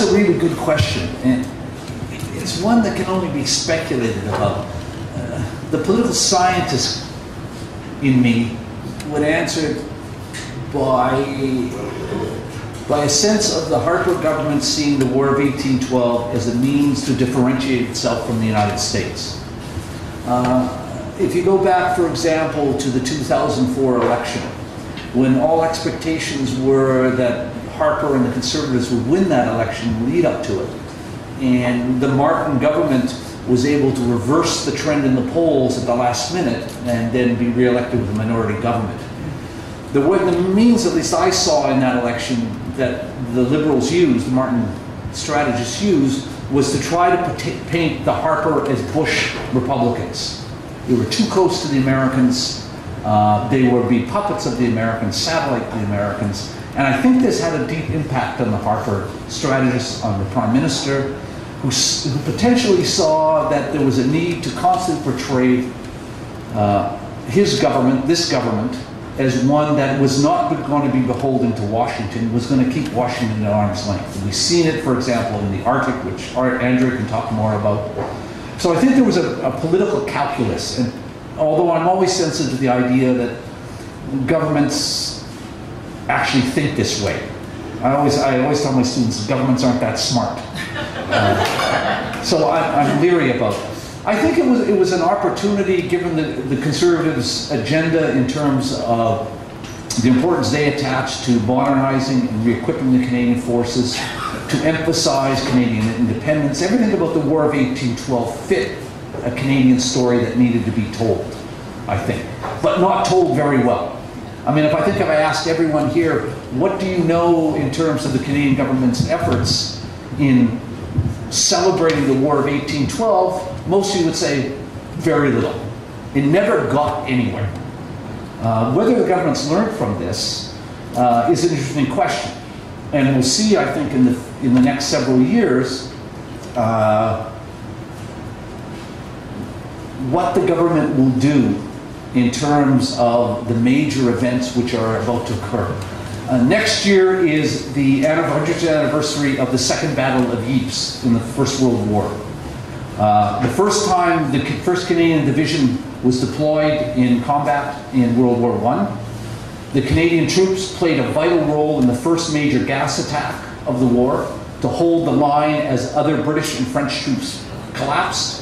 that's a really good question, and it's one that can only be speculated about. The political scientist in me would answer by a sense of the Harper government seeing the War of 1812 as a means to differentiate itself from the United States. If you go back, for example, to the 2004 election, when all expectations were that Harper and the Conservatives would win that election lead up to it, and the Martin government was able to reverse the trend in the polls at the last minute and then be re-elected with a minority government. The means, at least I saw in that election, that the Liberals used, the Martin strategists used, was to try to paint the Harper as Bush Republicans. They were too close to the Americans. They would be puppets of the Americans, satellite to the Americans. And I think this had a deep impact on the Harper strategists, on the Prime Minister, who potentially saw that there was a need to constantly portray this government, as one that was not going to be beholden to Washington, was going to keep Washington at arm's length. And we've seen it, for example, in the Arctic, which Andrew can talk more about. So I think there was a political calculus. And although I'm always sensitive to the idea that governments actually think this way. I always tell my students, governments aren't that smart. So I'm leery about it. I think it was an opportunity, given the Conservatives' agenda in terms of the importance they attached to modernizing and re-equipping the Canadian forces, to emphasize Canadian independence. Everything about the War of 1812 fit a Canadian story that needed to be told, I think, but not told very well. I mean, if I asked everyone here, what do you know in terms of the Canadian government's efforts in celebrating the War of 1812, most of you would say very little. It never got anywhere. Whether the government's learned from this is an interesting question. And we'll see, I think, in the next several years what the government will do in terms of the major events which are about to occur. Next year is the 100th anniversary of the Second Battle of Ypres in the First World War. The first time the 1st Canadian Division was deployed in combat in World War I. The Canadian troops played a vital role in the first major gas attack of the war to hold the line as other British and French troops collapsed.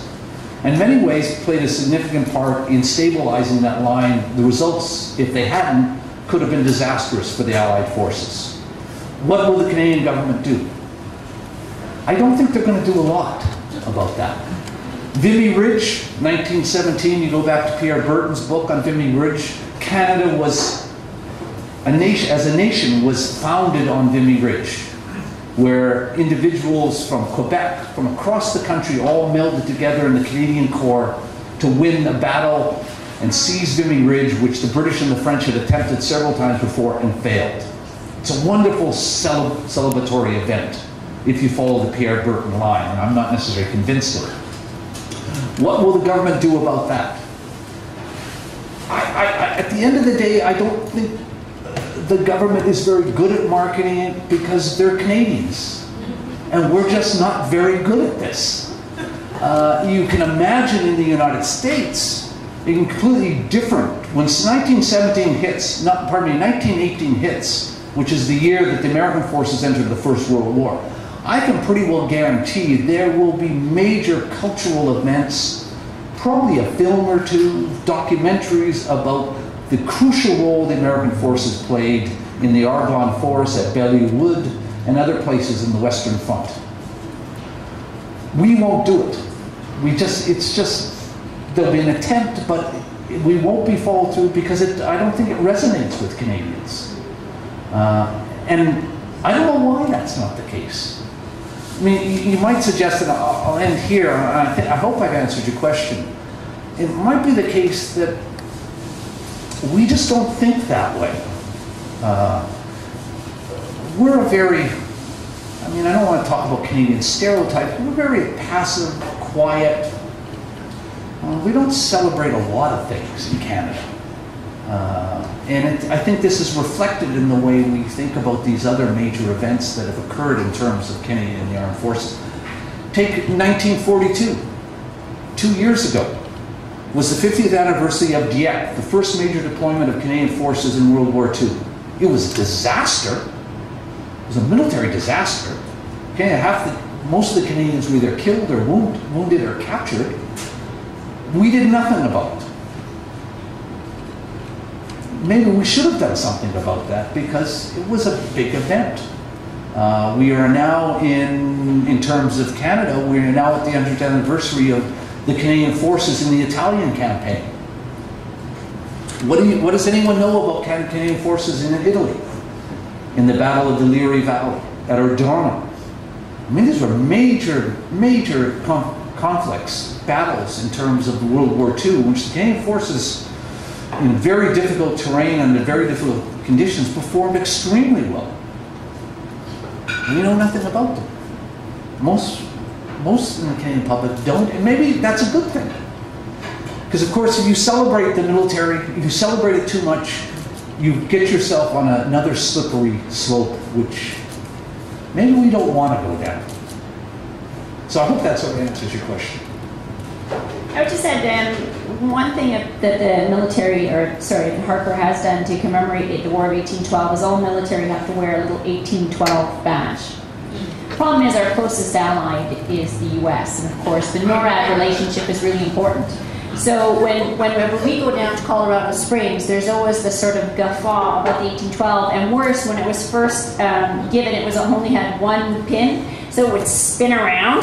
And in many ways played a significant part in stabilizing that line. The results, if they hadn't, could have been disastrous for the Allied forces. What will the Canadian government do? I don't think they're going to do a lot about that. Vimy Ridge, 1917, you go back to Pierre Burton's book on Vimy Ridge. Canada was, as a nation, was founded on Vimy Ridge, where individuals from Quebec, from across the country, all melded together in the Canadian Corps to win a battle and seized Vimy Ridge, which the British and the French had attempted several times before and failed. It's a wonderful celebratory event if you follow the Pierre Burton line, and I'm not necessarily convinced of it. What will the government do about that? At the end of the day, I don't think the government is very good at marketing it because they're Canadians, and we're just not very good at this. You can imagine in the United States, it's completely different. When 1918 hits, which is the year that the American forces entered the First World War, I can pretty well guarantee there will be major cultural events, probably a film or two, documentaries about the crucial role the American forces played in the Argonne Forest at Belleau Wood and other places in the Western Front. We won't do it. There'll be an attempt, but we won't be followed through because I don't think it resonates with Canadians. And I don't know why that's not the case. I mean, you might suggest, and I'll end here, I hope I've answered your question. It might be the case that we just don't think that way. We're a very, I don't want to talk about Canadian stereotypes, we're very passive, quiet. We don't celebrate a lot of things in Canada. And I think this is reflected in the way we think about these other major events that have occurred in terms of Canada and the armed forces. Take 1942, 2 years ago, was the 50th anniversary of Dieppe, the first major deployment of Canadian forces in World War II. It was a disaster. It was a military disaster. Canada, most of the Canadians were either killed or wounded or captured. We did nothing about it. Maybe we should have done something about that because it was a big event. We are now in terms of Canada, we are now at the 100th anniversary of the Canadian forces in the Italian campaign. What does anyone know about Canadian forces in Italy? In the Battle of the Liri Valley, at Ortona. I mean, these were major, major conflicts, battles in terms of World War II, which the Canadian forces, in very difficult terrain under very difficult conditions, performed extremely well. We know nothing about them. Most in the Canadian public don't, and maybe that's a good thing. Because of course, if you celebrate the military, if you celebrate it too much, you get yourself on another slippery slope, which maybe we don't want to go down. So I hope that sort of answers your question. I would just add one thing that the military, or sorry, Harper has done to commemorate the War of 1812 is all military have to wear a little 1812 badge. The problem is our closest ally is the US, and of course the NORAD relationship is really important. So whenever we go down to Colorado Springs, there's always this sort of guffaw about the 1812, and worse, when it was first given, it was only had one pin, so it would spin around.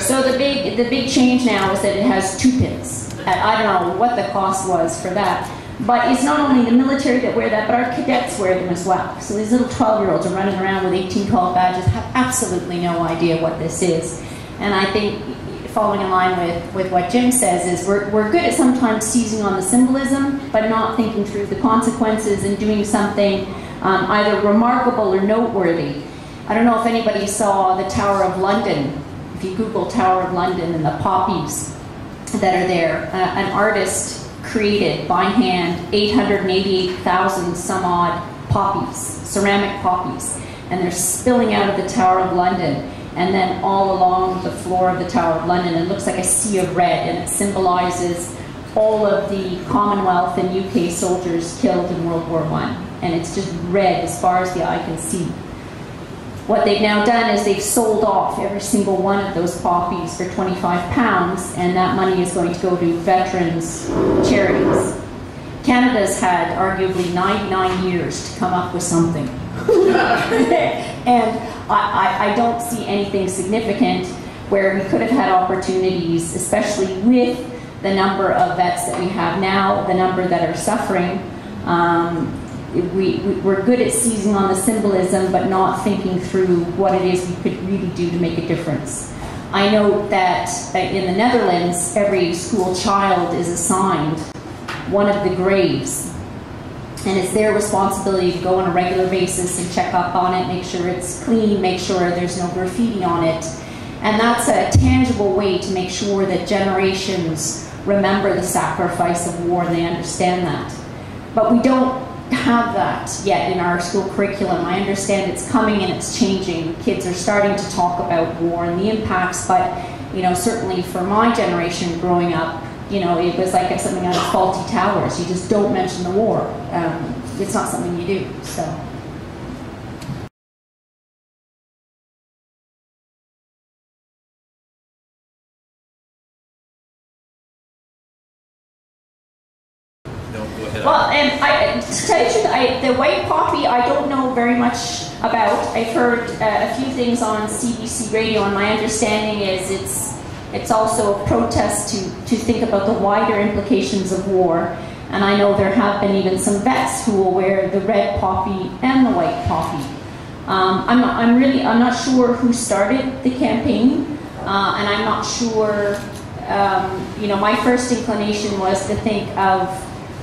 So the big change now is that it has two pins. I don't know what the cost was for that. But it's not only the military that wear that, but our cadets wear them as well. So these little 12-year-olds are running around with 1812 badges, have absolutely no idea what this is. And I think, following in line with what Jim says, is we're good at sometimes seizing on the symbolism, but not thinking through the consequences and doing something either remarkable or noteworthy. I don't know if anybody saw the Tower of London. If you Google Tower of London and the poppies that are there, an artist created by hand 888,000 some odd poppies, ceramic poppies, and they're spilling out of the Tower of London and then all along the floor of the Tower of London. It looks like a sea of red, and it symbolizes all of the Commonwealth and UK soldiers killed in World War I, and it's just red as far as the eye can see. What they've now done is they've sold off every single one of those poppies for £25, and that money is going to go to veterans charities. Canada's had arguably 99 years to come up with something. And I don't see anything significant where we could have had opportunities, especially with the number of vets that we have now, the number that are suffering. We're good at seizing on the symbolism, but not thinking through what it is we could really do to make a difference. I know that in the Netherlands, every school child is assigned one of the graves, and it's their responsibility to go on a regular basis and check up on it, make sure it's clean, make sure there's no graffiti on it. And that's a tangible way to make sure that generations remember the sacrifice of war and they understand that. But we don't have that yet in our school curriculum. I understand it's coming and it's changing. Kids are starting to talk about war and the impacts, but you know, certainly for my generation growing up, you know, it was like something out of Fawlty Towers. You just don't mention the war. It's not something you do. So. Well, and to tell you the truth, the white poppy I don't know very much about. I've heard a few things on CBC radio, and my understanding is it's also a protest to think about the wider implications of war. And I know there have been even some vets who will wear the red poppy and the white poppy. I'm not sure who started the campaign, and I'm not sure. You know, my first inclination was to think of,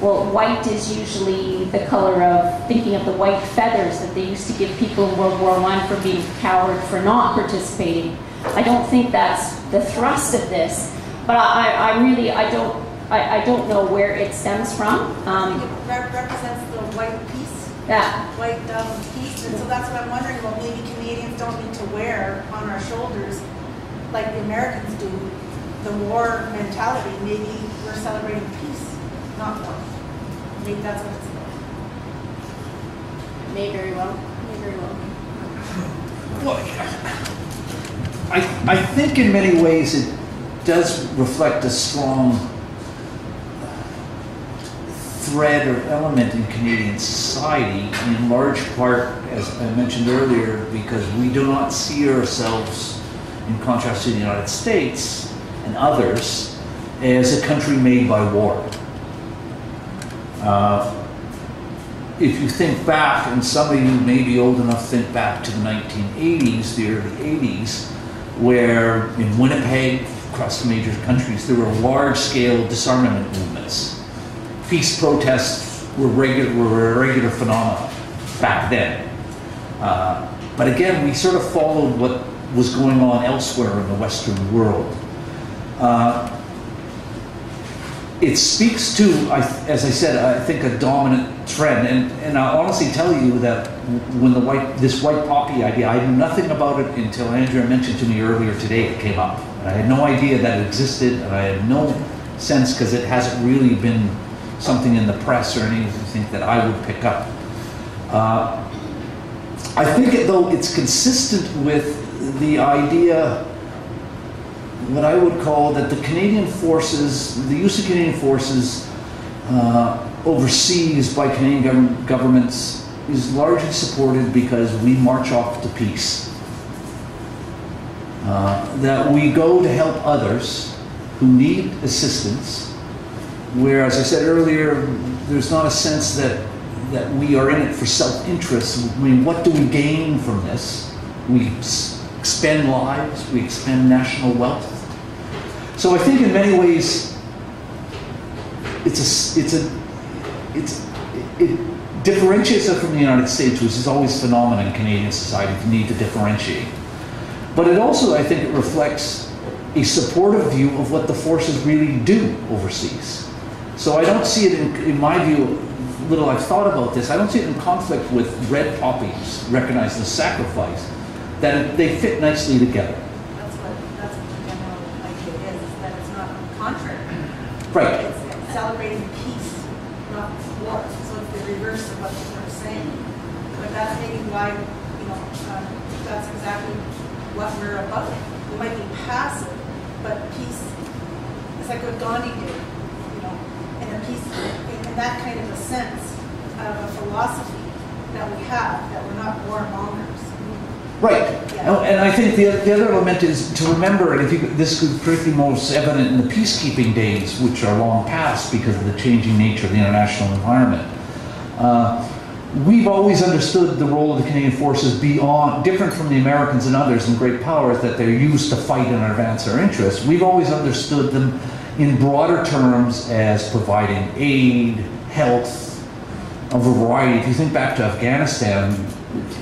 well, white is usually the color of, thinking of the white feathers that they used to give people in World War I for being coward for not participating. I don't think that's the thrust of this, but I really, I don't, I don't know where it stems from. It represents the white piece. Yeah. White piece, and so that's what I'm wondering. Well, maybe Canadians don't need to wear on our shoulders like the Americans do the war mentality. Maybe we're celebrating peace, not war. Maybe that's what it's about. May very well. May very well. Well, I think in many ways it does reflect a strong thread or element in Canadian society, in large part, as I mentioned earlier, because we do not see ourselves, in contrast to the United States and others, as a country made by war. If you think back, and some of you may be old enough to think back to the 1980s, the early 80s, where in Winnipeg, across the major countries, there were large-scale disarmament movements. Peace protests were a regular phenomenon back then. But again, we sort of followed what was going on elsewhere in the Western world. It speaks to, as I said, I think a dominant trend. And I'll honestly tell you that when the this white poppy idea, I knew nothing about it until Andrea mentioned to me earlier today it came up. And I had no idea that it existed, and I had no sense, because it hasn't really been something in the press or anything that I would pick up. I think, though, it's consistent with the idea, what I would call, that the Canadian forces, the use of Canadian forces overseas by Canadian governments is largely supported because we march off to peace. That we go to help others who need assistance, where, as I said earlier, there's not a sense that we are in it for self-interest. I mean, what do we gain from this? We expend lives, we expend national wealth. So I think in many ways, it differentiates us from the United States, which is always a phenomenon in Canadian society, the need to differentiate. But it also, I think, it reflects a supportive view of what the forces really do overseas. So I don't see it, in my view, little I've thought about this, I don't see it in conflict with red poppies, recognizing the sacrifice, that they fit nicely together. That's what the general idea is, that it's not contrary. Right. It's celebrating peace, not war. So it's the reverse of what people are saying. But that's maybe why, you know, that's exactly what we're about. We might be passive, but peace is like what Gandhi did, you know, and a peace. That kind of a sense of a philosophy that we have, that we're not warmongers. Right. Yeah. And I think the other element is to remember, and if you, this could be particularly most evident in the peacekeeping days, which are long past because of the changing nature of the international environment. We've always understood the role of the Canadian forces beyond, different from the Americans and others in great powers, that they're used to fight and advance our interests. We've always understood them in broader terms as providing aid, health, a variety. If you think back to Afghanistan,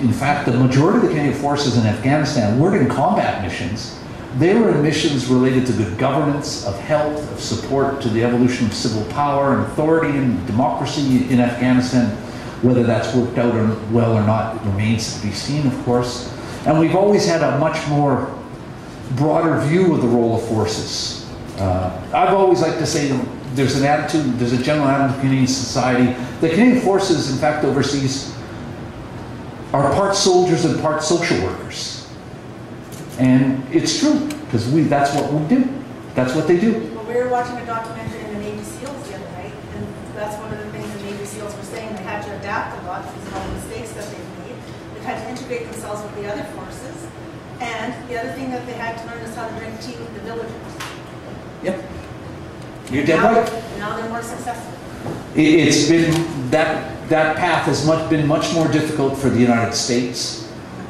in fact, the majority of the Canadian forces in Afghanistan weren't in combat missions. They were in missions related to good governance, of health, of support to the evolution of civil power and authority and democracy in Afghanistan. Whether that's worked out well or not remains to be seen, of course. And we've always had a much more broader view of the role of forces. I've always liked to say there's an attitude, there's a general attitude in Canadian society. The Canadian forces, in fact, overseas are part soldiers and part social workers. And it's true, because that's what we do. That's what they do. Well, we were watching a documentary on the Navy SEALs the other night, and that's one of the things the Navy SEALs were saying. They had to adapt a lot because of all the mistakes that they've made. They've had to integrate themselves with the other forces. And the other thing that they had to learn is how to drink tea with the villagers. Yep. You're dead right. Now they're more successful. It's been, that path has been much more difficult for the United States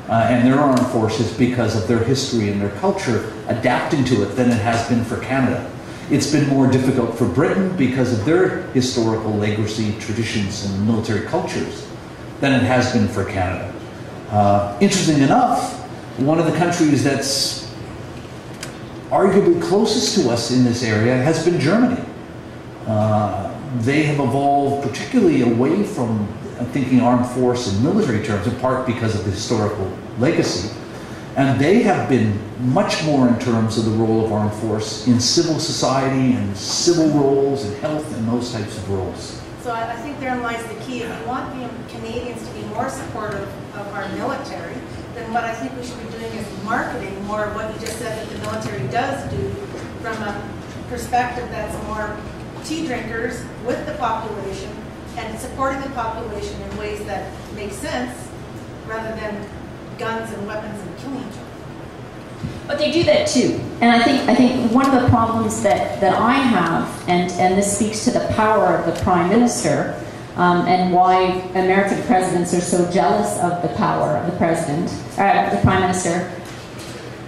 and their armed forces because of their history and their culture adapting to it than it has been for Canada. It's been more difficult for Britain because of their historical legacy, traditions, and military cultures than it has been for Canada. Interesting enough, one of the countries that's arguably closest to us in this area has been Germany. They have evolved particularly away from thinking armed force in military terms, in part because of the historical legacy. And they have been much more in terms of the role of armed force in civil society and civil roles and health and those types of roles. So I think therein lies the key. If you want the Canadians to be more supportive of our military, then what I think we should be doing is marketing more of what you just said that the military does do from a perspective that's more tea drinkers with the population and supporting the population in ways that make sense rather than guns and weapons and killing each other. But they do that too. And I think one of the problems that I have, and this speaks to the power of the Prime Minister and why American presidents are so jealous of the power of the President, the Prime Minister,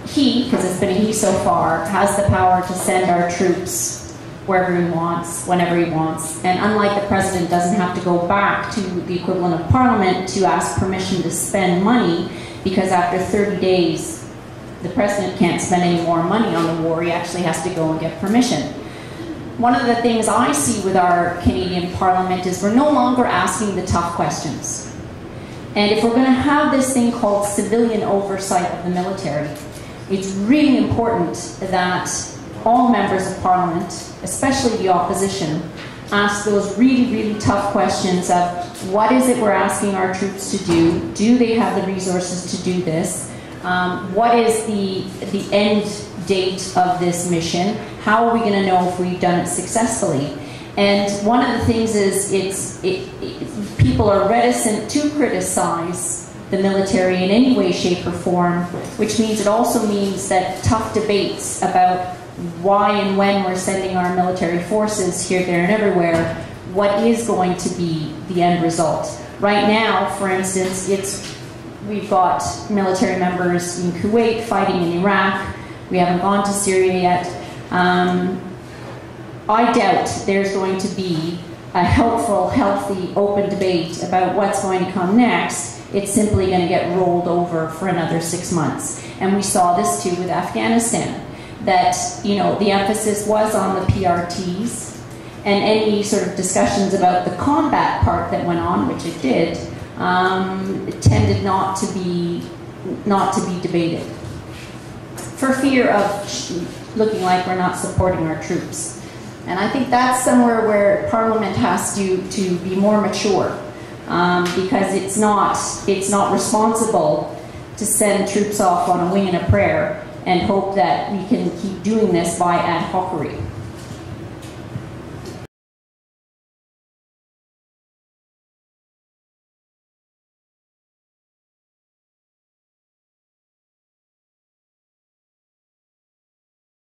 he, because it's been a he so far, has the power to send our troops wherever he wants, whenever he wants. And unlike the President, doesn't have to go back to the equivalent of Parliament to ask permission to spend money, because after 30 days, the President can't spend any more money on the war. He actually has to go and get permission. One of the things I see with our Canadian Parliament is we're no longer asking the tough questions. And if we're going to have this thing called civilian oversight of the military, it's really important that all members of Parliament, especially the opposition, ask those really, really tough questions of what is it we're asking our troops to do? Do they have the resources to do this? What is the end date of this mission? How are we going to know if we've done it successfully? And one of the things is people are reticent to criticize the military in any way, shape, or form, which means it also means that tough debates about why and when we're sending our military forces here, there, and everywhere, what is going to be the end result. Right now, for instance, we've got military members in Kuwait fighting in Iraq. We haven't gone to Syria yet. I doubt there's going to be a helpful, healthy, open debate about what's going to come next. It's simply going to get rolled over for another 6 months. And we saw this too with Afghanistan, that the emphasis was on the PRTs, and any sort of discussions about the combat part that went on, which it did, it tended not to be debated, for fear of looking like we're not supporting our troops. And I think that's somewhere where Parliament has to be more mature, because it's not responsible to send troops off on a wing and a prayer and hope that we can keep doing this by ad hocery.